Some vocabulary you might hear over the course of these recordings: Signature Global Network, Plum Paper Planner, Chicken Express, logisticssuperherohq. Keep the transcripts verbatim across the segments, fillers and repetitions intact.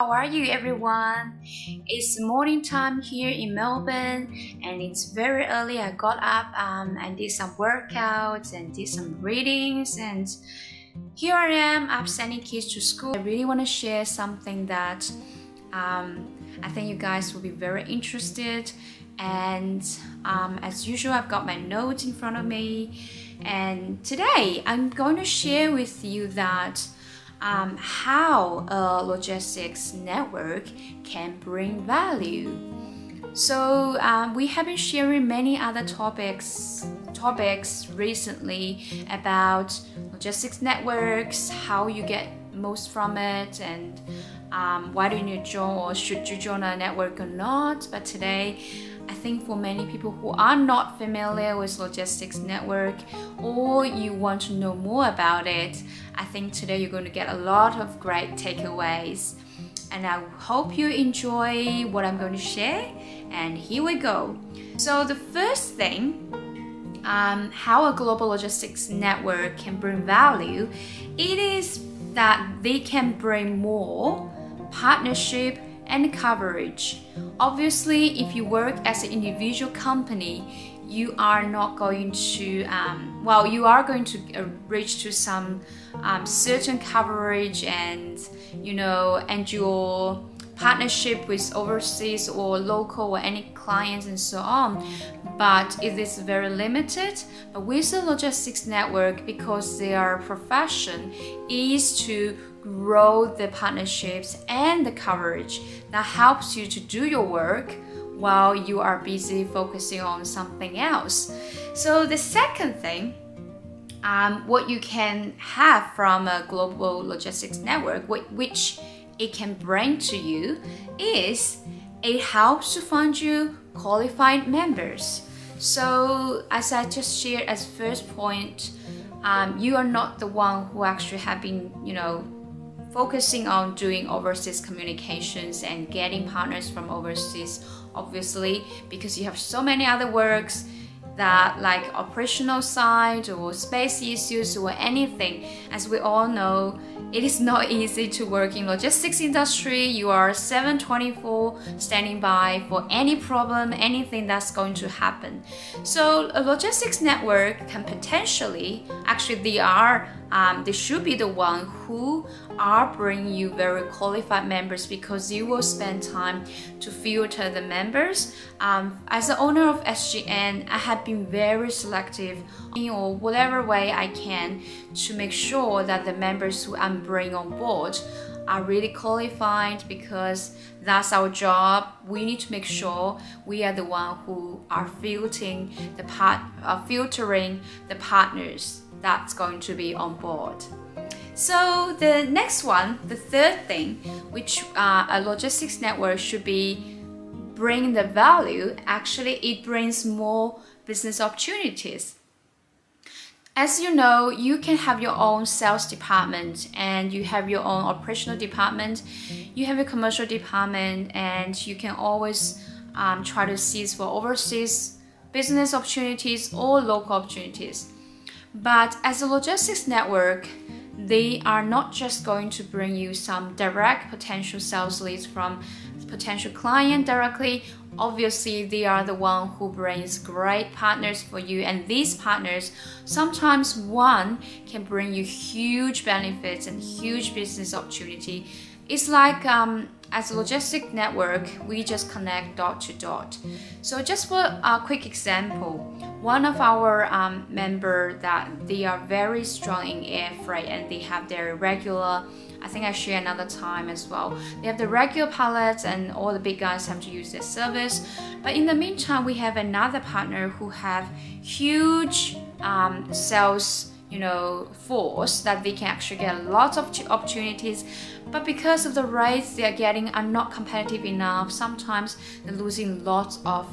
How are you, everyone? It's morning time here in Melbourne, and it's very early. I got up um, and did some workouts and did some readings, and here I am. I'm sending kids to school. I really want to share something that um, I think you guys will be very interested. And um, as usual, I've got my notes in front of me, and today I'm going to share with you that Um, how a logistics network can bring value. So um, we have been sharing many other topics topics recently about logistics networks, how you get most from it, and um, why do you join or should you join a network or not. But today, I think for many people who are not familiar with logistics network, or you want to know more about it, I think today you're going to get a lot of great takeaways, and I hope you enjoy what I'm going to share. And here we go. So the first thing, um, how a global logistics network can bring value, it is that they can bring more partnership and coverage. Obviously, if you work as an individual company, you are not going to, um, well, you are going to reach to some um, certain coverage and, you know, and your partnership with overseas or local or any clients and so on. But it is very limited. But with the logistics network, because their profession is to grow the partnerships and the coverage, that helps you to do your work while you are busy focusing on something else. So the second thing, um, what you can have from a global logistics network, which it can bring to you, is it helps to find you qualified members. So as I just shared as first point, um, you are not the one who actually have been, you know, focusing on doing overseas communications and getting partners from overseas, obviously, because you have so many other works that, like operational side or space issues or anything. As we all know, it is not easy to work in logistics industry. You are seven twenty-four standing by for any problem, anything that's going to happen. So a logistics network can potentially, actually they are, um, they should be the one who are bringing you very qualified members, because you will spend time to filter the members. Um, as the owner of S G N, I have been very selective in or whatever way I can to make sure that the members who I'm bringing on board are really qualified, because that's our job. We need to make sure we are the one who are filtering the part, uh, filtering the partners that's going to be on board. So the next one, the third thing, which uh, a logistics network should be bringing the value, actually it brings more business opportunities. As you know, you can have your own sales department, and you have your own operational department, you have a commercial department, and you can always um, try to seize for overseas business opportunities or local opportunities. But as a logistics network, they are not just going to bring you some direct potential sales leads from potential client directly. Obviously, they are the one who brings great partners for you, and these partners, sometimes one can bring you huge benefits and huge business opportunity. It's like um, as a logistic network, we just connect dot to dot. So just for a quick example, one of our um, member that they are very strong in air freight, and they have their regular, I think I share another time as well, they have the regular pallets, and all the big guys have to use their service. But in the meantime, we have another partner who have huge um, sales, you know, force, that they can actually get lots of opportunities, but because of the rates they are getting are not competitive enough, sometimes they're losing lots of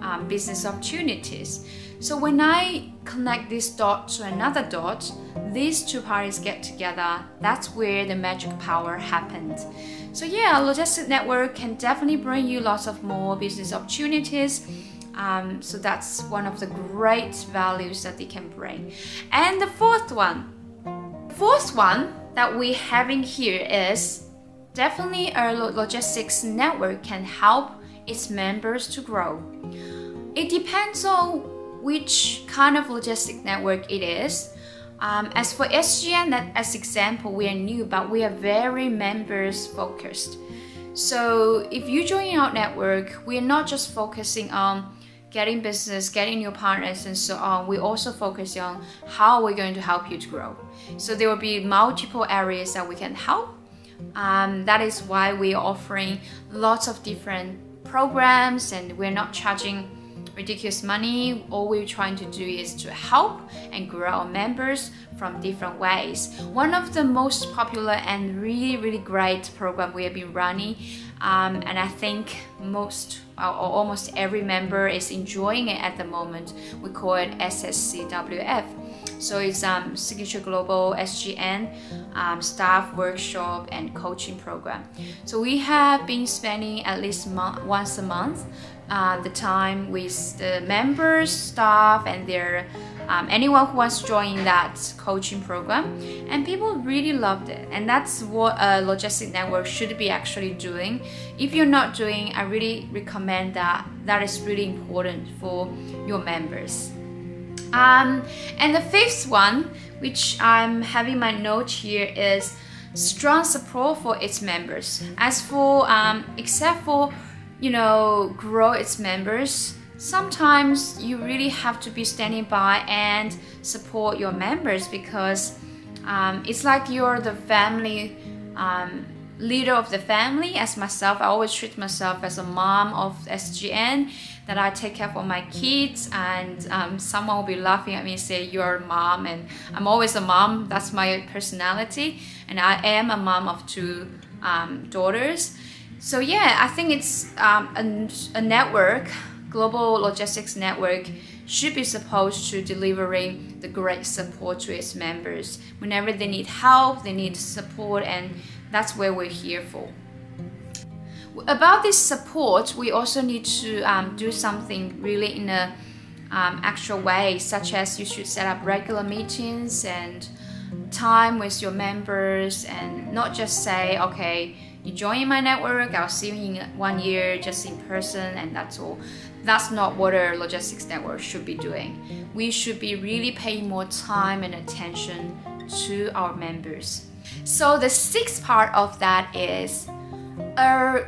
um, business opportunities. So when I connect this dot to another dot, these two parties get together. That's where the magic power happens. So yeah, a logistic network can definitely bring you lots of more business opportunities. Um, so that's one of the great values that they can bring. And the fourth one, fourth one that we having here is Definitely, a logistics network can help its members to grow. It depends on which kind of logistic network it is. Um, as for S G N, as example, we are new, but we are very members focused. So if you join our network, we are not just focusing on getting business, getting new partners and so on. We also focus on how we're going to help you to grow. So there will be multiple areas that we can help. Um, that is why we are offering lots of different programs, and we're not charging ridiculous money. All we're trying to do is to help and grow our members from different ways. One of the most popular and really, really great program we have been running, um, and I think most or almost every member is enjoying it at the moment. We call it S S C W F. So it's um, Signature Global S G N um, staff workshop and coaching program. So we have been spending at least once a month uh, the time with the members, staff, and their um, anyone who wants to join that coaching program. And people really loved it. And that's what a logistic network should be actually doing. If you're not doing, I really recommend that. That is really important for your members. Um, and the fifth one, which I'm having my note here, is strong support for its members. As for, um, except for, you know, grow its members, sometimes you really have to be standing by and support your members, because um, it's like you're the family, um, leader of the family. As myself, I always treat myself as a mom of S G N, that I take care of my kids, and um, someone will be laughing at me and say, you're a mom, and I'm always a mom. That's my personality, and I am a mom of two um, daughters. So yeah, I think it's um, a, a network, global logistics network, should be supposed to delivering the great support to its members. Whenever they need help, they need support, and that's where we're here for. About this support, we also need to um, do something really in a um, actual way, such as you should set up regular meetings and time with your members, and not just say, okay, you join my network, I'll see you in one year just in person, and that's all. That's not what a logistics network should be doing. We should be really paying more time and attention to our members. So the sixth part of that is a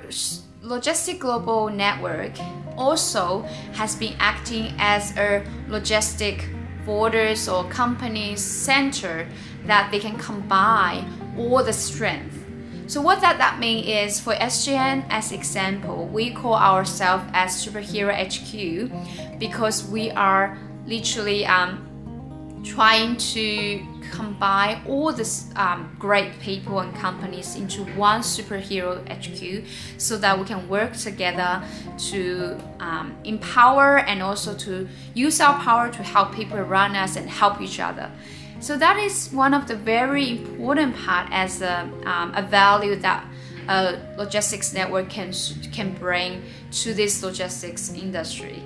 logistic global network also has been acting as a logistic borders or companies center that they can combine all the strength. So what that, that means is, for S G N as example, we call ourselves as Superhero H Q, because we are literally um, trying to combine all these um, great people and companies into one Superhero H Q, so that we can work together to um, empower and also to use our power to help people around us and help each other. So that is one of the very important part as a, um, a value that a logistics network can, can bring to this logistics industry.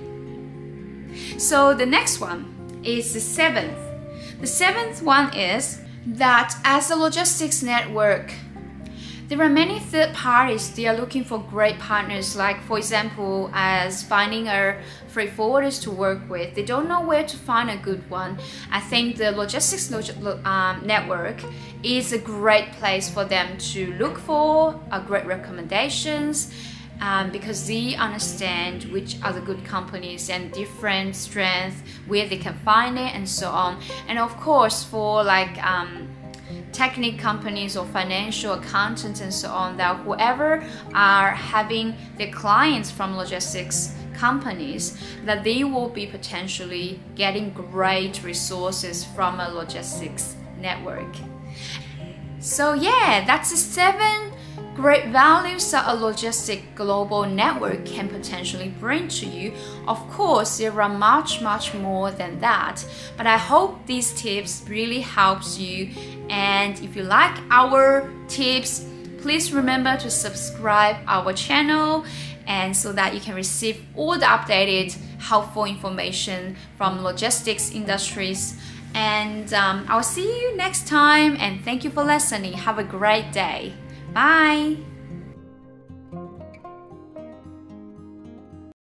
So the next one is the seventh. The seventh one is that as a logistics network, there are many third parties. They are looking for great partners, like for example, as finding a freight forwarders to work with. They don't know where to find a good one. I think the logistics um, network is a great place for them to look for a great recommendations, um, because they understand which are the good companies and different strengths, where they can find it and so on. And of course, for like um, technical companies or financial accountants and so on, that whoever are having their clients from logistics companies, that they will be potentially getting great resources from a logistics network. So yeah, that's the seven great values that a logistic global network can potentially bring to you. Of course, there are much, much more than that, but I hope these tips really helps you. And if you like our tips, please remember to subscribe our channel, and so that you can receive all the updated helpful information from logistics industries. And um, I'll see you next time, and thank you for listening. Have a great day. Bye.